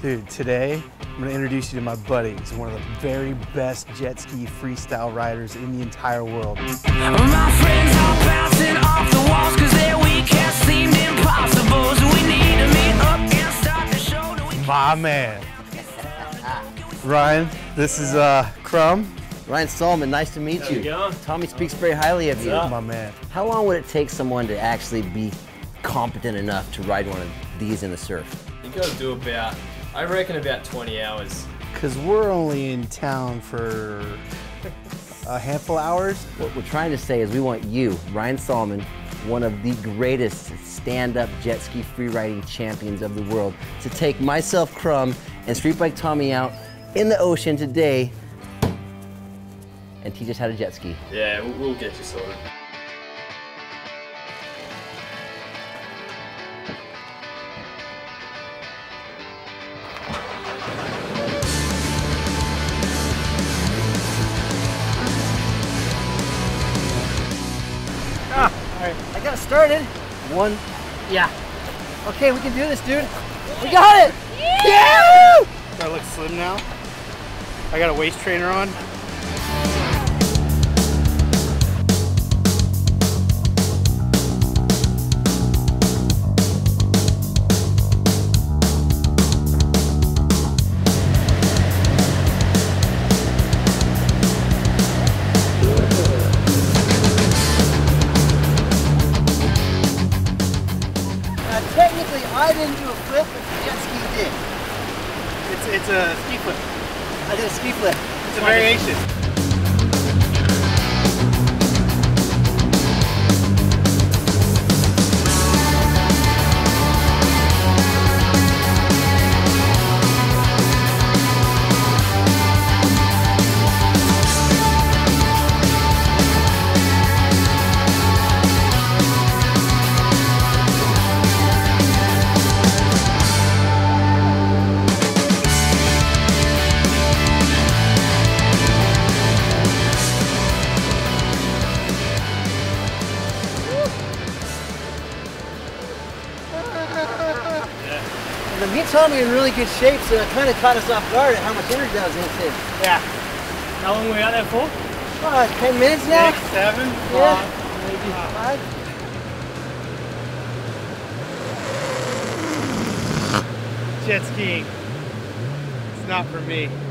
Dude, today I'm gonna introduce you to my buddy. He's one of the very best jet ski freestyle riders in the entire world. My friends are bouncing off the walls because their weekend seemed impossible. So we need to meet up and start the show. My man. Ryan, this is Crum. Ryan Salmon, nice to meet you. Tommy speaks very highly of you. My man. How long would it take someone to actually be competent enough to ride one of these in the surf? You gotta do about, I reckon, about 20 hours. Because we're only in town for a handful of hours. What we're trying to say is we want you, Ryan Salmon, one of the greatest stand-up jet ski freeriding champions of the world, to take myself, Crum, and Streetbike Tommy out in the ocean today and teach us how to jet ski. Yeah, we'll get you sorted. All right, I got it started. One. Yeah. Okay, we can do this, dude. We got it! Yeah! Do I look slim now? I got a waist trainer on. Technically, I didn't do a flip, but the jet ski did. It's a ski flip. I did a ski flip. It's a variation. The meat Tommy in really good shape, so it kind of caught us off guard at how much energy that was going to take. Yeah. How long were we out there for? 10 minutes now? Six, seven, yeah. Five, maybe. Jet skiing. It's not for me.